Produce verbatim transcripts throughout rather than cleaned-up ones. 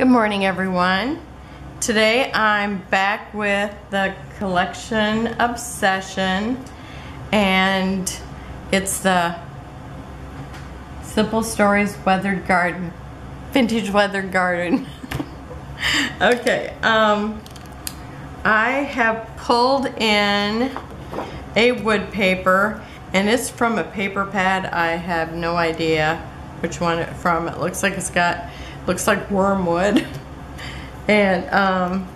Good morning, everyone. Today I'm back with the Collection Obsession, and it's the Simple Stories Weathered Garden, Vintage Weathered Garden. Okay, um, I have pulled in a wood paper, and it's from a paper pad. I have no idea which one it's from. It looks like it's got looks like wormwood, and um,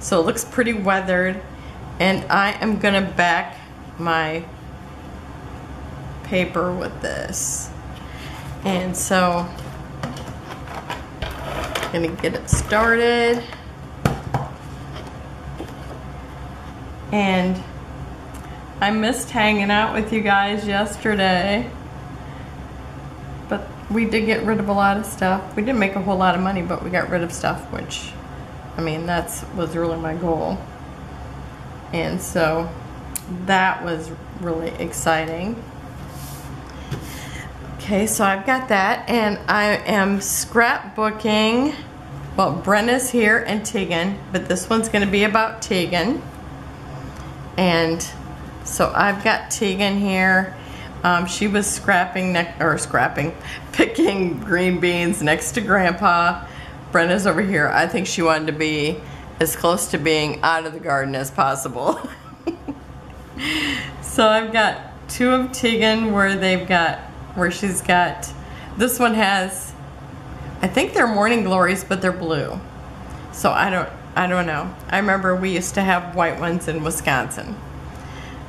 so it looks pretty weathered, and I am gonna back my paper with this, and so I'm gonna get it started. And I missed hanging out with you guys yesterday, but we did get rid of a lot of stuff. We didn't make a whole lot of money, but we got rid of stuff, which, I mean, that's was really my goal. And so that was really exciting. Okay, so I've got that, and I am scrapbooking. Well, Brenna's here and Tegan, but this one's gonna be about Tegan. And so I've got Tegan here. Um, she was scrapping, ne or scrapping, picking green beans next to Grandpa. Brenna's over here. I think she wanted to be as close to being out of the garden as possible. So I've got two of Tegan where they've got, where she's got, this one has, I think they're morning glories, but they're blue. So I don't, I don't know. I remember we used to have white ones in Wisconsin.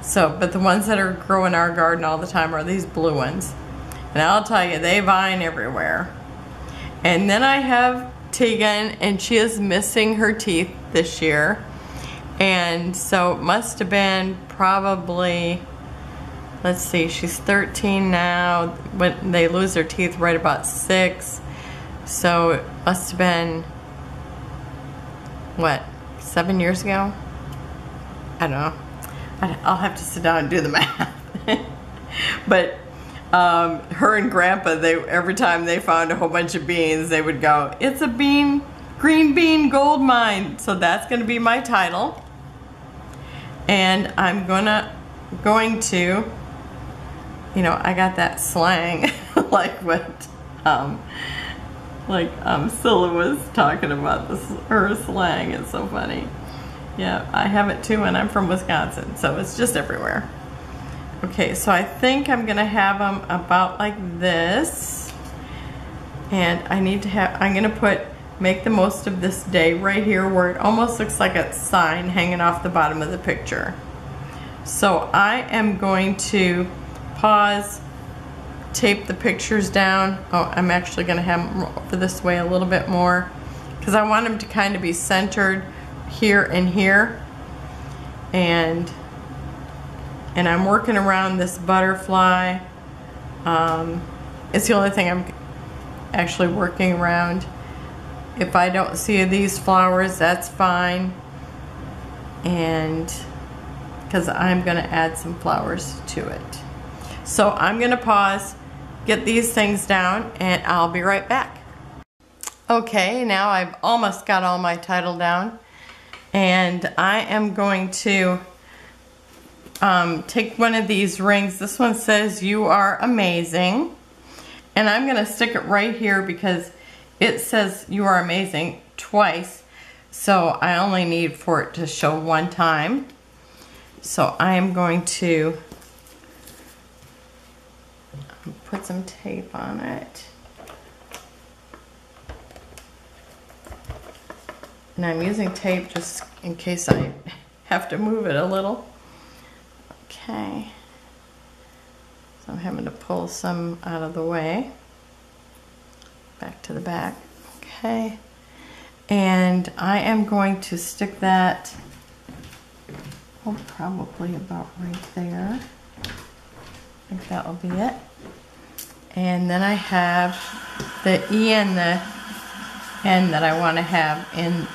So, but the ones that are grow in our garden all the time are these blue ones. And I'll tell you, they vine everywhere. And then I have Tegan, and she is missing her teeth this year. And so it must have been probably, let's see, she's thirteen now. When they lose their teeth right about six. So it must have been, what, seven years ago? I don't know. I'll have to sit down and do the math. But um, her and Grandpa, they every time they found a whole bunch of beans, they would go, "It's a bean, green bean gold mine." So that's going to be my title. And I'm gonna going to, you know, I got that slang like what, um, like um, Scylla was talking about this. Her slang is so funny. Yeah, I have it too, and I'm from Wisconsin, so it's just everywhere. Okay, so I think I'm gonna have them about like this, and I need to have, I'm gonna put, make the most of this day right here where it almost looks like a sign hanging off the bottom of the picture. So I am going to pause, tape the pictures down. Oh, I'm actually gonna have them over this way a little bit more, because I want them to kind of be centered here and here, and and I'm working around this butterfly. Um, it's the only thing I'm actually working around. If I don't see these flowers, that's fine, and because I'm gonna add some flowers to it. So I'm gonna pause, get these things down, and I'll be right back. Okay, now I've almost got all my title down. And I am going to um, take one of these rings. This one says, "You are amazing." And I'm gonna stick it right here because it says "you are amazing" twice. So I only need for it to show one time. So I am going to put some tape on it. And I'm using tape just in case I have to move it a little. Okay. So I'm having to pull some out of the way. Back to the back. Okay. And I am going to stick that, oh, probably about right there. I think that will be it. And then I have the E and the N that I want to have in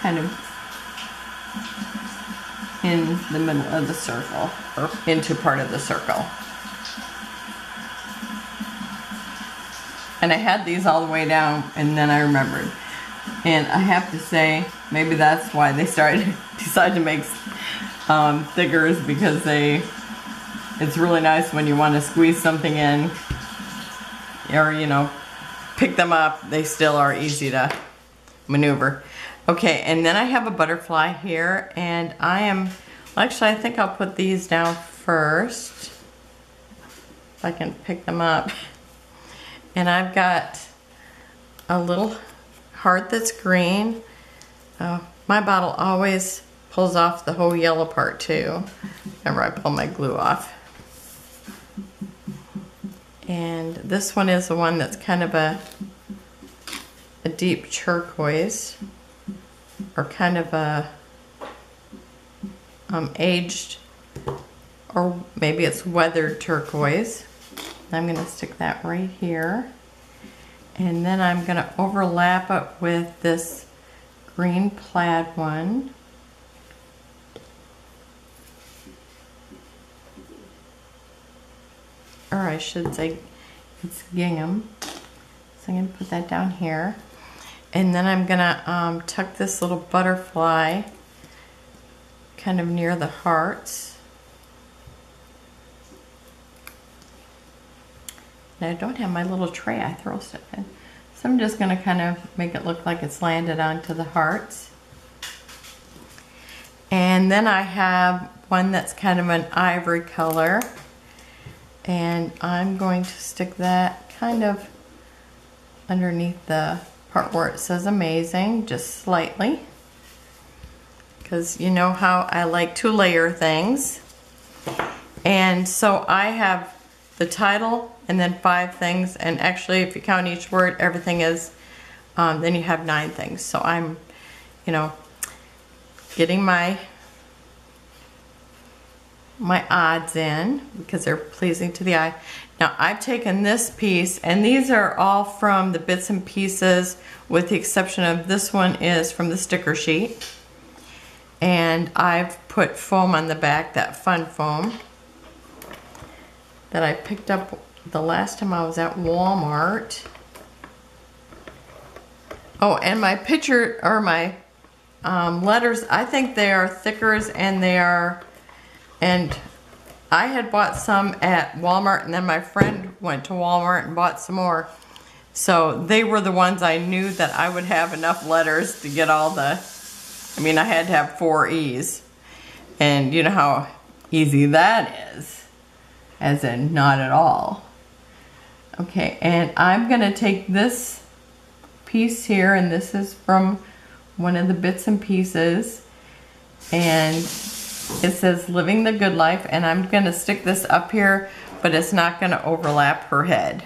kind of in the middle of the circle, or into part of the circle. And I had these all the way down, and then I remembered. And I have to say, maybe that's why they started decided to make um, thicker, is because they, it's really nice when you want to squeeze something in, or, you know, pick them up. They still are easy to maneuver. Okay, and then I have a butterfly here, and I am, actually I think I'll put these down first, if I can pick them up. And I've got a little heart that's green. Uh, my bottle always pulls off the whole yellow part too, whenever I pull my glue off. And this one is the one that's kind of a, a deep turquoise, or kind of a um, aged, or maybe it's weathered turquoise. I'm going to stick that right here, and then I'm going to overlap it with this green plaid one. Or I should say it's gingham. So I'm going to put that down here. And then I'm going to um, tuck this little butterfly kind of near the hearts. I don't have my little tray I throw stuff in. So I'm just going to kind of make it look like it's landed onto the hearts. And then I have one that's kind of an ivory color. And I'm going to stick that kind of underneath the part where it says amazing, just slightly. Because you know how I like to layer things. And so I have the title, and then five things, and actually if you count each word, everything is, um, then you have nine things. So I'm, you know, getting my my odds in, because they're pleasing to the eye. Now I've taken this piece, and these are all from the bits and pieces, with the exception of this one is from the sticker sheet. And I've put foam on the back, that fun foam, that I picked up the last time I was at Walmart. Oh, and my picture, or my um, letters, I think they are thickers, and they are, and I had bought some at Walmart, and then my friend went to Walmart and bought some more. So they were the ones I knew that I would have enough letters to get all the, I mean, I had to have four E's. And you know how easy that is. As in, not at all. Okay, and I'm gonna take this piece here, and this is from one of the bits and pieces, and it says Living the Good Life, and I'm gonna stick this up here, but it's not gonna overlap her head.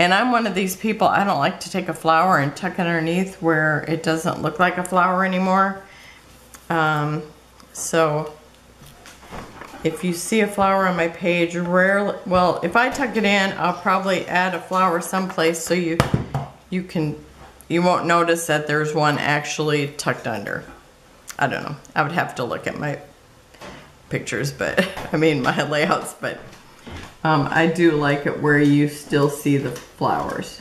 And I'm one of these people, I don't like to take a flower and tuck it underneath where it doesn't look like a flower anymore. Um, so, if you see a flower on my page, rarely, well, if I tuck it in, I'll probably add a flower someplace so you you can, you won't notice that there's one actually tucked under. I don't know. I would have to look at my pictures, but, I mean my layouts, but um, I do like it where you still see the flowers.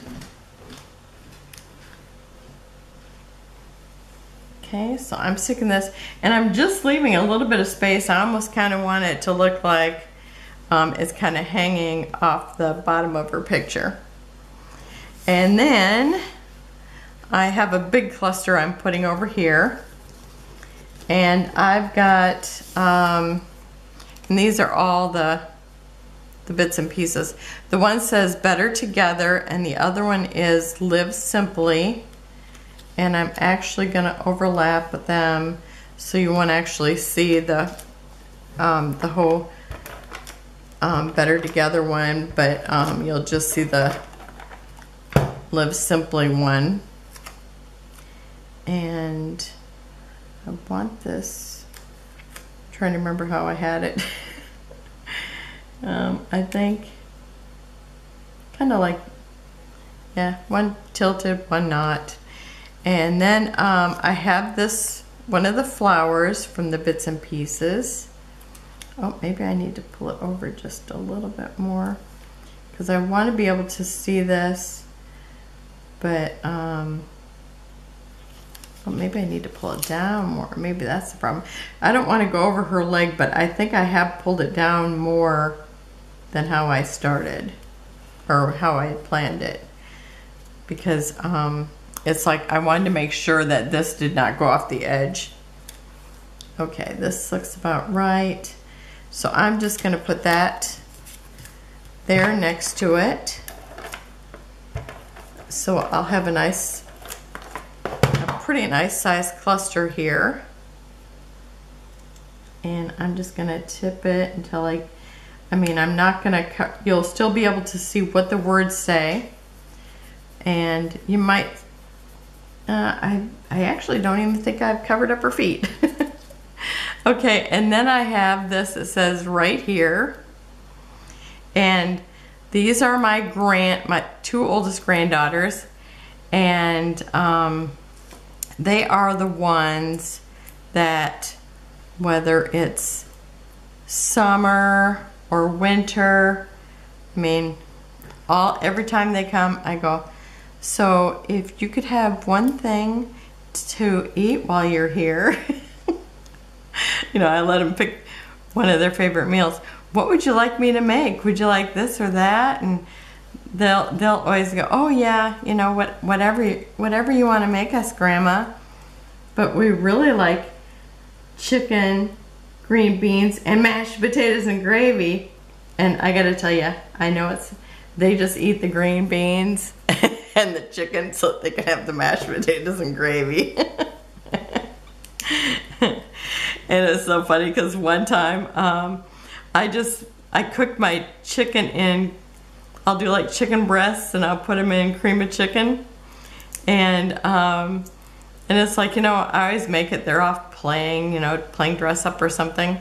Okay, so I'm sticking this, and I'm just leaving a little bit of space. I almost kind of want it to look like um, it's kind of hanging off the bottom of her picture. And then I have a big cluster I'm putting over here. And I've got, um, and these are all the, the bits and pieces. The one says Better Together, and the other one is Live Simply. And I'm actually going to overlap them, so you won't actually see the um, the whole um, Better Together one, but um, you'll just see the Live Simply one. And I want this, I'm trying to remember how I had it. um, I think kind of like, yeah, one tilted, one not. And then um, I have this, one of the flowers from the bits and pieces. Oh, maybe I need to pull it over just a little bit more. because I want to be able to see this, but um, well, maybe I need to pull it down more. Maybe that's the problem. I don't want to go over her leg, but I think I have pulled it down more than how I started or how I planned it, because um, it's like I wanted to make sure that this did not go off the edge. Okay, this looks about right. So I'm just going to put that there next to it. So I'll have a nice, a pretty nice size cluster here. And I'm just going to tip it until I, I mean, I'm not going to cut, you'll still be able to see what the words say. And you might, uh, I, I actually don't even think I've covered up her feet. Okay, and then I have this that says right here, and these are my grand, my two oldest granddaughters, and um, they are the ones that, whether it's summer or winter, I mean, all every time they come, I go, so if you could have one thing to eat while you're here. You know, I let them pick one of their favorite meals. What would you like me to make? Would you like this or that? And they'll they'll always go, oh yeah, you know, what whatever whatever you want to make us, Grandma. But we really like chicken, green beans, and mashed potatoes and gravy. And I gotta tell you, I know it's they just eat the green beans and the chicken so that they can have the mashed potatoes and gravy. And it's so funny because one time um, I just, I cooked my chicken in, I'll do like chicken breasts and I'll put them in cream of chicken. And um, and it's like, you know, I always make it, they're off playing, you know, playing dress up or something.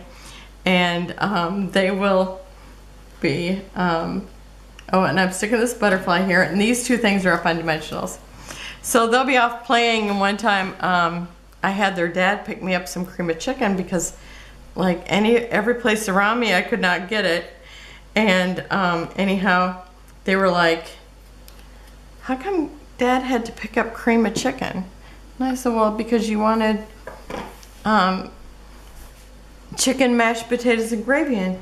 And um, they will be, um, oh, and I'm sticking this butterfly here. And these two things are up on dimensionals. So they'll be off playing, and one time, um, I had their dad pick me up some cream of chicken because like any every place around me I could not get it. And um, anyhow, they were like, how come Dad had to pick up cream of chicken? And I said, well, because you wanted um, chicken, mashed potatoes, and gravy in.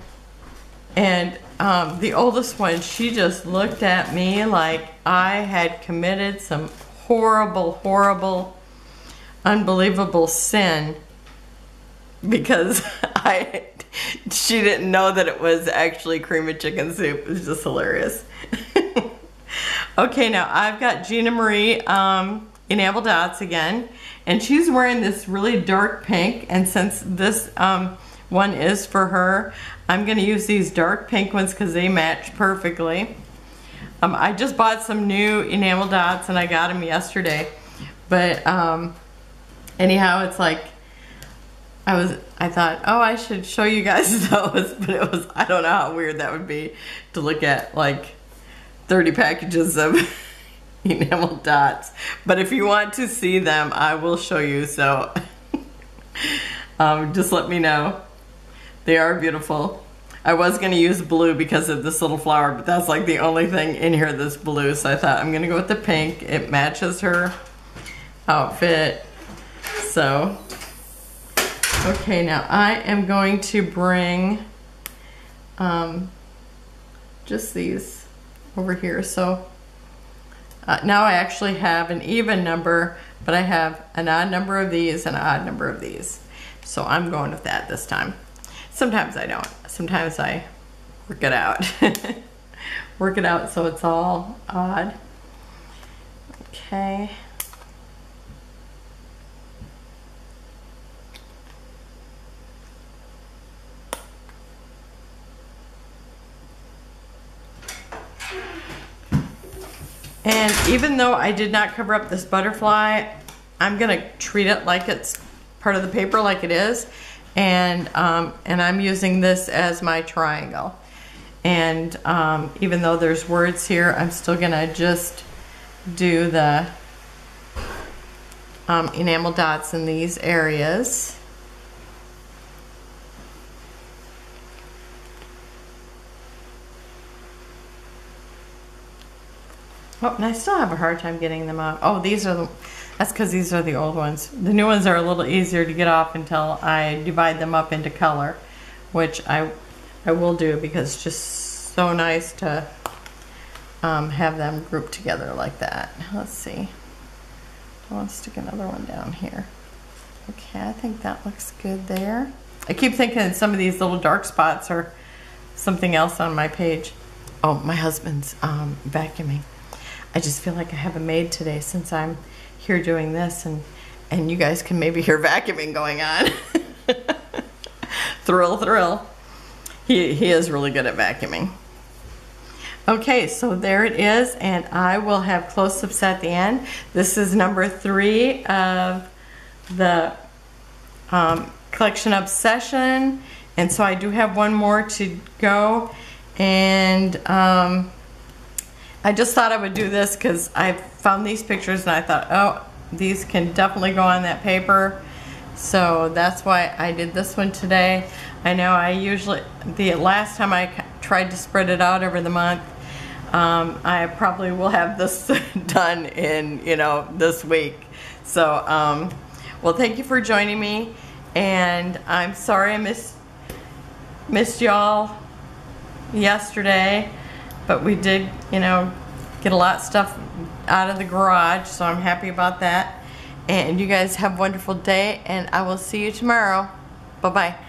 And um, the oldest one, she just looked at me like I had committed some horrible, horrible unbelievable sin, because I she didn't know that it was actually cream of chicken soup. It was just hilarious. Okay, now I've got Gina Marie um, enamel dots again, and she's wearing this really dark pink, and since this um, one is for her, I'm gonna use these dark pink ones because they match perfectly. um, I just bought some new enamel dots and I got them yesterday, but um, anyhow, it's like, I was, I thought, oh, I should show you guys those, but it was, I don't know how weird that would be to look at like thirty packages of enamel dots. But if you want to see them, I will show you, so um, just let me know. They are beautiful. I was gonna use blue because of this little flower, but that's like the only thing in here that's blue, so I thought I'm gonna go with the pink. It matches her outfit. So, okay, now I am going to bring um, just these over here. So uh, now I actually have an even number, but I have an odd number of these and an odd number of these. So I'm going with that this time. Sometimes I don't. Sometimes I work it out. Work it out so it's all odd. Okay. And even though I did not cover up this butterfly, I'm going to treat it like it's part of the paper, like it is. And um, and I'm using this as my triangle. And um, even though there's words here, I'm still going to just do the um, enamel dots in these areas. Oh, and I still have a hard time getting them off. Oh, these are the, that's because these are the old ones. The new ones are a little easier to get off until I divide them up into color, which I I will do because it's just so nice to um, have them grouped together like that. Let's see. I want to stick another one down here. Okay, I think that looks good there. I keep thinking some of these little dark spots are something else on my page. Oh, my husband's um, vacuuming. I just feel like I have a maid today since I'm here doing this, and, and you guys can maybe hear vacuuming going on. Thrill, thrill. He, he is really good at vacuuming. Okay, so there it is, and I will have close-ups at the end. This is number three of the um, Collection Obsession, and so I do have one more to go, and um, I just thought I would do this because I found these pictures and I thought, oh, these can definitely go on that paper. So that's why I did this one today. I know I usually, the last time I tried to spread it out over the month, um, I probably will have this done in, you know, this week. So, um, well, thank you for joining me, and I'm sorry I missed, missed y'all yesterday. But we did, you know, get a lot of stuff out of the garage, so I'm happy about that. And you guys have a wonderful day, and I will see you tomorrow. Bye-bye.